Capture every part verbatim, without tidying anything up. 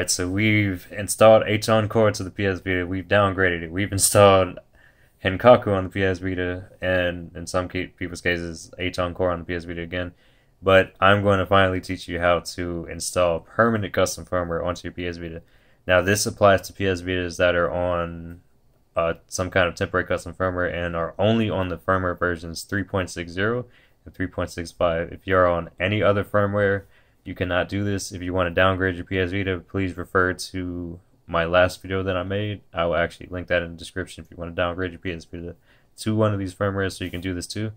Alright, so we've installed h-encore to the P S Vita, we've downgraded it, we've installed Henkaku on the P S Vita, and in some people's cases, h-encore on the P S Vita again. But I'm going to finally teach you how to install permanent custom firmware onto your P S Vita. Now this applies to P S Vitas that are on uh, some kind of temporary custom firmware and are only on the firmware versions three point six zero and three point six five. If you're on any other firmware, you cannot do this. If you want to downgrade your P S Vita, please refer to my last video that I made. I will actually link that in the description if you want to downgrade your P S Vita to one of these firmwares, so you can do this too.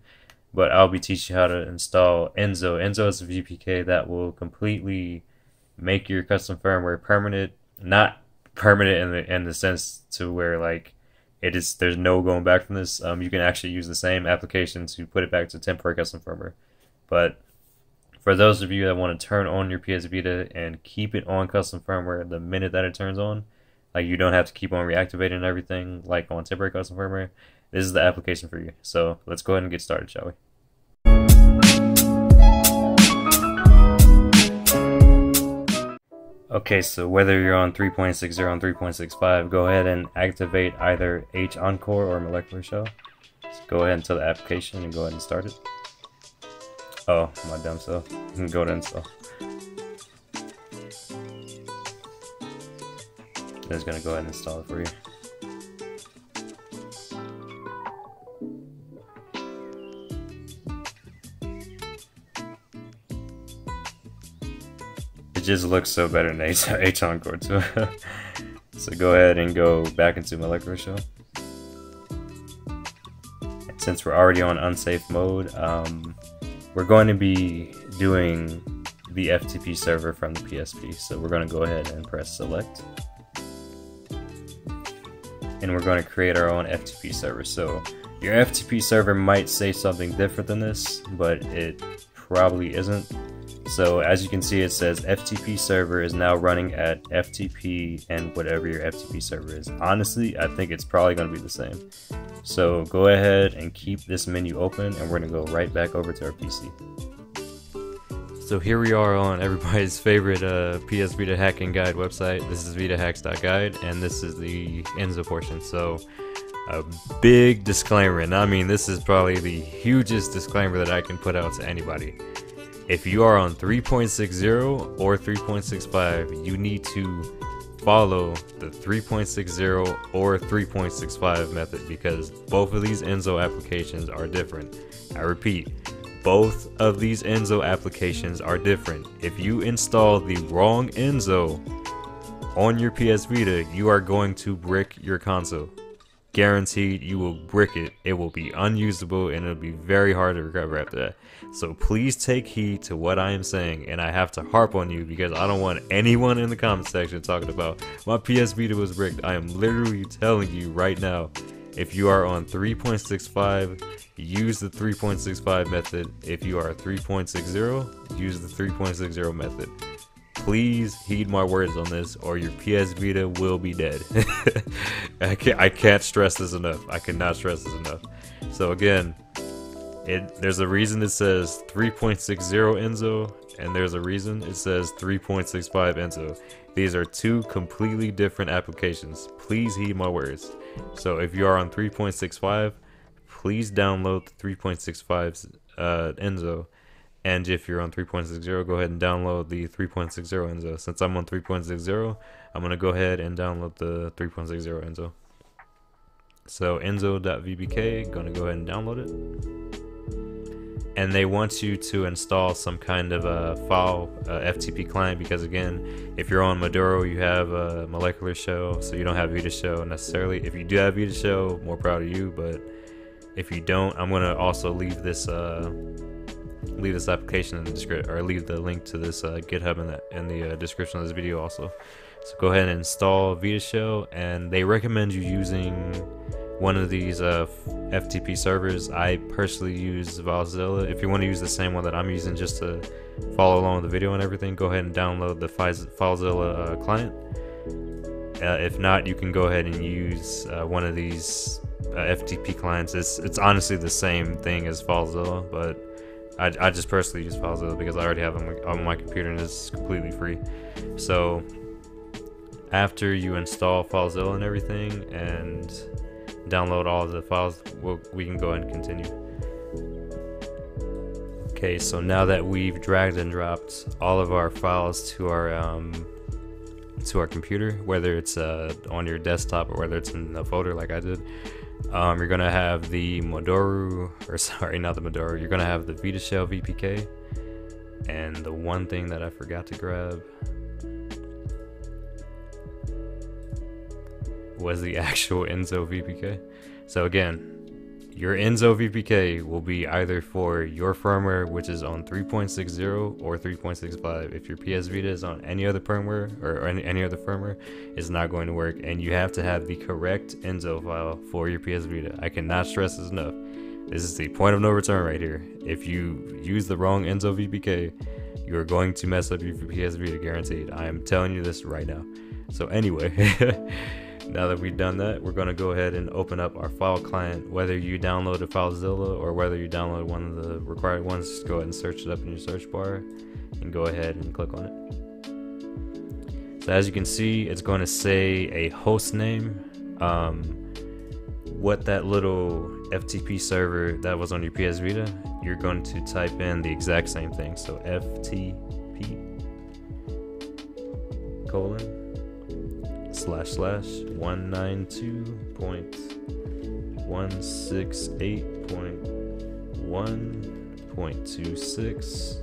But I'll be teaching you how to install Enso. Enso is a V P K that will completely make your custom firmware permanent. Not permanent in the in the sense to where like it is. There's no going back from this. Um, you can actually use the same application to put it back to temporary custom firmware. But for those of you that want to turn on your P S Vita and keep it on custom firmware the minute that it turns on, like you don't have to keep on reactivating everything like on temporary custom firmware. This is the application for you. So let's go ahead and get started, shall we? Okay, so whether you're on three point six zero and three point six five, go ahead and activate either h-encore or Molecular Shell. Just go ahead into the application and go ahead and start it. Oh, my dumb self. You can go to install. It's gonna go ahead and install it for you. It just looks so better than h-encore too. So go ahead and go back into Molecular Shell. And since we're already on unsafe mode, um, we're going to be doing the F T P server from the P S P. So we're going to go ahead and press select. And we're going to create our own F T P server. So your F T P server might say something different than this, but it probably isn't. So as you can see, it says F T P server is now running at F T P and whatever your F T P server is. Honestly, I think it's probably going to be the same. So go ahead and keep this menu open, and we're going to go right back over to our P C. So here we are on everybody's favorite uh, P S Vita hacking guide website. This is VitaHacks.guide, and this is the Enso portion. So a big disclaimer, and I mean this is probably the hugest disclaimer that I can put out to anybody. If you are on three point six zero or three point six five, you need to follow the three point six zero or three point six five method, because both of these Enso applications are different. I repeat, both of these Enso applications are different. If you install the wrong Enso on your P S Vita, you are going to brick your console. Guaranteed, you will brick it. It will be unusable, and it'll be very hard to recover after that. So please take heed to what I am saying, and I have to harp on you because I don't want anyone in the comment section talking about my P S Vita was bricked. I am literally telling you right now, if you are on three point six five, use the three point six five method. If you are three point six zero, use the three point six zero method. Please heed my words on this, or your P S Vita will be dead. I, can't, I can't stress this enough. I cannot stress this enough. So again, it, there's a reason it says three point six zero Enso, and there's a reason it says three point six five Enso. These are two completely different applications. Please heed my words. So if you are on three point six five, please download the three point six five uh, Enso. And if you're on three point six zero, go ahead and download the three point six zero Enso. Since I'm on three point six zero, I'm going to go ahead and download the three point six zero Enso. So enso.vbk, going to go ahead and download it. And they want you to install some kind of a file uh, F T P client, because again, if you're on Modoru, you have a Molecular Shell, so you don't have VitaShell necessarily. If you do have VitaShell, more proud of you, but if you don't, I'm going to also leave this uh, leave this application in the description, or leave the link to this uh, GitHub in the, in the uh, description of this video also. So go ahead and install VitaShell, and they recommend you using one of these uh, F T P servers. I personally use FileZilla. If you want to use the same one that I'm using just to follow along with the video and everything, go ahead and download the FileZilla uh, client. Uh, if not, you can go ahead and use uh, one of these uh, F T P clients. It's, it's honestly the same thing as FileZilla, but I, I just personally use FileZilla because I already have them on my computer and it's completely free. So after you install FileZilla and everything and download all the files, we'll, we can go ahead and continue. Okay, so now that we've dragged and dropped all of our files to our um, to our computer, whether it's uh, on your desktop or whether it's in the folder like I did, um, you're gonna have the Modoru, or sorry, not the Modoru. You're gonna have the VitaShell V P K, and the one thing that I forgot to grab was the actual Enso V P K. So again, your Enso V P K will be either for your firmware, which is on three point six zero or three point six five. If your P S Vita is on any other firmware or any, any other firmware, it's not going to work, and you have to have the correct Enso file for your P S Vita. I cannot stress this enough. This is the point of no return right here. If you use the wrong Enso V P K, you're going to mess up your P S Vita, guaranteed. I am telling you this right now. So anyway, now that we've done that, we're going to go ahead and open up our file client. Whether you download a FileZilla or whether you download one of the required ones, just go ahead and search it up in your search bar and go ahead and click on it. So as you can see, it's going to say a host name. Um, what that little F T P server that was on your P S Vita, you're going to type in the exact same thing. So F T P colon slash slash one ninety-two dot one sixty-eight dot one dot twenty-six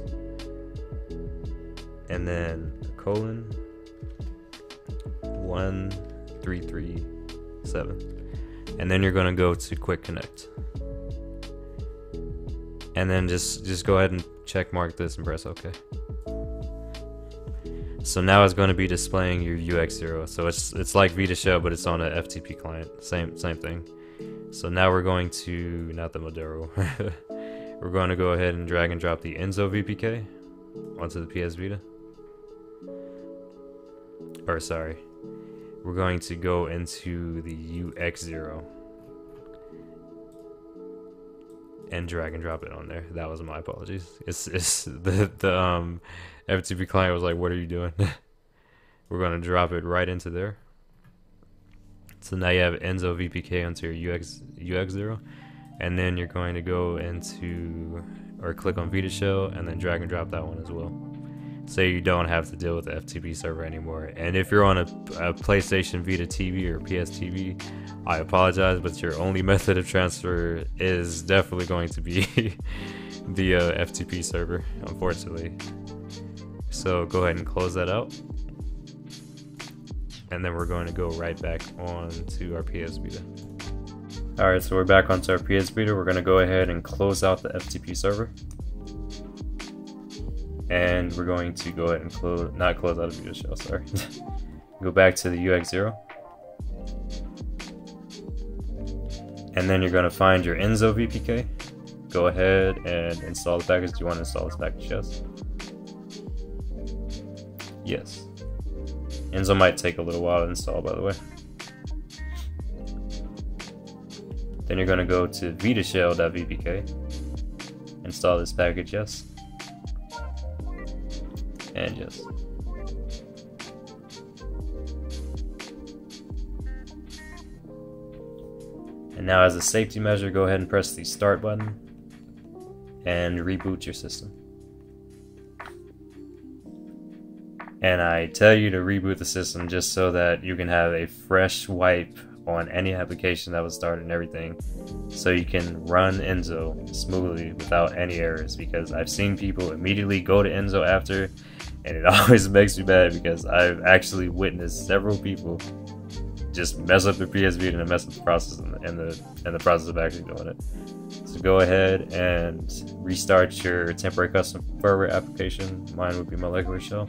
and then colon one three three seven, and then you're going to go to quick connect, and then just just go ahead and check mark this and press OK. So now it's going to be displaying your U X zero. So it's it's like VitaShell, but it's on a F T P client. Same same thing. So now we're going to, not the Modoru. We're going to go ahead and drag and drop the Enso V P K onto the P S Vita. Or sorry, we're going to go into the U X zero and drag and drop it on there. That was my apologies. It's it's the the um, F T P client was like, "What are you doing?" We're gonna drop it right into there. So now you have Enso V P K onto your U X zero, and then you're going to go into or click on VitaShell and then drag and drop that one as well. So you don't have to deal with the F T P server anymore. And if you're on a, a PlayStation Vita T V or P S T V, I apologize, but your only method of transfer is definitely going to be the uh, F T P server, unfortunately. So go ahead and close that out. And then we're going to go right back on to our P S Vita. All right, so we're back onto our P S Vita. We're gonna go ahead and close out the F T P server. And we're going to go ahead and close, not close out of VitaShell, sorry. Go back to the U X zero. And then you're gonna find your Enso V P K. Go ahead and install the package. Do you want to install this package? Yes. Yes. Enso might take a little while to install, by the way. Then you're gonna go to VitaShell dot V P K. Install this package, yes. And yes. And now as a safety measure, go ahead and press the start button and reboot your system. And I tell you to reboot the system just so that you can have a fresh wipe on any application that was started and everything, so you can run Enso smoothly without any errors, because I've seen people immediately go to Enso after, and it always makes me mad because I've actually witnessed several people just mess up the P S Vita and mess up the process and the and the process of actually doing it. So go ahead and restart your temporary custom firmware application. Mine would be Molecular Shell.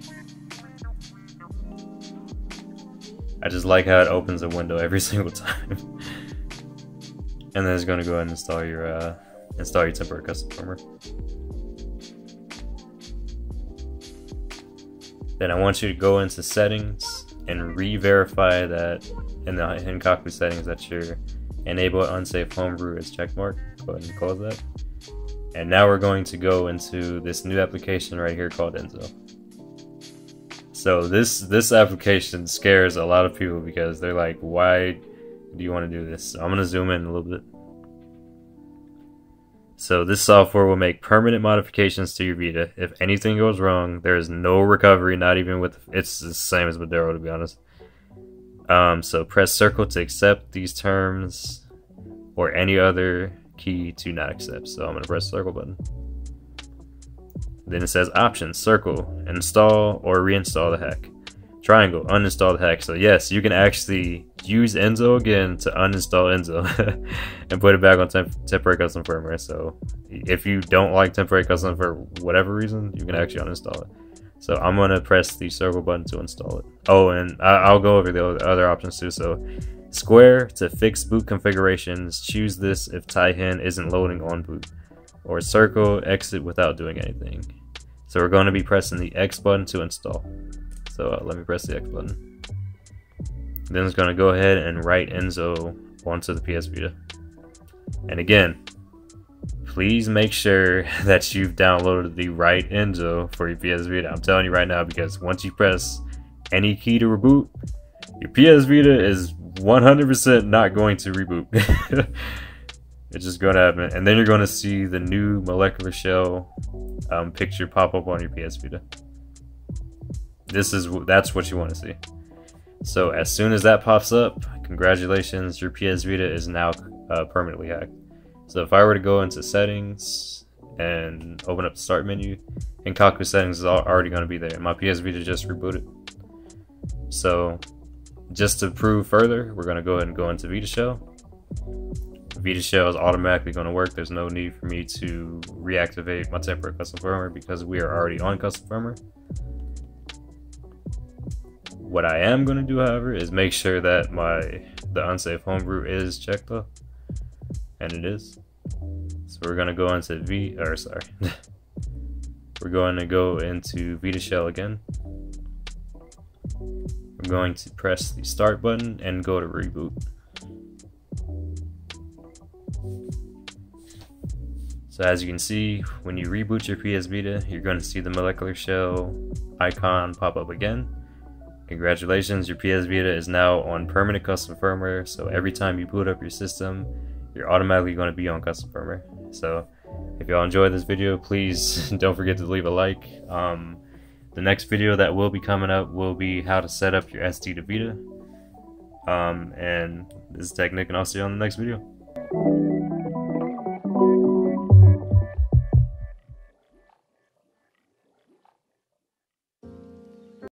I just like how it opens a window every single time. And then it's going to go ahead and install your uh, install your temporary custom firmware. Then I want you to go into settings and re-verify that in the Henkaku settings that your enable unsafe homebrew is checkmarked. Go ahead and close that. And now we're going to go into this new application right here called Enso. So this this application scares a lot of people because they're like, why do you want to do this? So I'm going to zoom in a little bit. So this software will make permanent modifications to your Vita. If anything goes wrong, there is no recovery, not even with... It's the same as Modoru, to be honest. Um, so press circle to accept these terms or any other key to not accept. So I'm going to press the circle button. Then it says options, circle, install or reinstall the hack. Triangle, uninstall the hack. So yes, you can actually use Enso again to uninstall Enso and put it back on temp temporary custom firmware. So if you don't like temporary custom for whatever reason, you can actually uninstall it. So I'm gonna press the circle button to install it. Oh, and I I'll go over the other options too. So square to fix boot configurations. Choose this if Taihen isn't loading on boot. Or circle, exit without doing anything. So we're gonna be pressing the X button to install. So uh, let me press the X button. Then it's going to go ahead and write Enso onto the P S Vita. And again, please make sure that you've downloaded the right Enso for your P S Vita. I'm telling you right now, because once you press any key to reboot, your P S Vita is one hundred percent not going to reboot. It's just going to happen. And then you're going to see the new Molecular Shell um, picture pop up on your P S Vita. This is that's what you want to see. So as soon as that pops up, congratulations, your P S Vita is now uh, permanently hacked. So if I were to go into settings and open up the start menu, Henkaku settings is already going to be there. My P S Vita just rebooted. So just to prove further, we're going to go ahead and go into VitaShell. VitaShell is automatically going to work. There's no need for me to reactivate my temporary custom firmware because we are already on custom firmware. What I am going to do, however, is make sure that my the unsafe homebrew is checked off, and it is. So we're going to go into V, or sorry, we're going to go into VitaShell again. I'm going to press the start button and go to reboot. So as you can see, when you reboot your P S Vita, you're going to see the Molecular Shell icon pop up again. Congratulations, your P S Vita is now on permanent custom firmware, so every time you boot up your system, you're automatically going to be on custom firmware. So if y'all enjoyed this video, please don't forget to leave a like. Um, the next video that will be coming up will be how to set up your S D to Vita. Um, and this is Tech Nic, and I'll see you on the next video.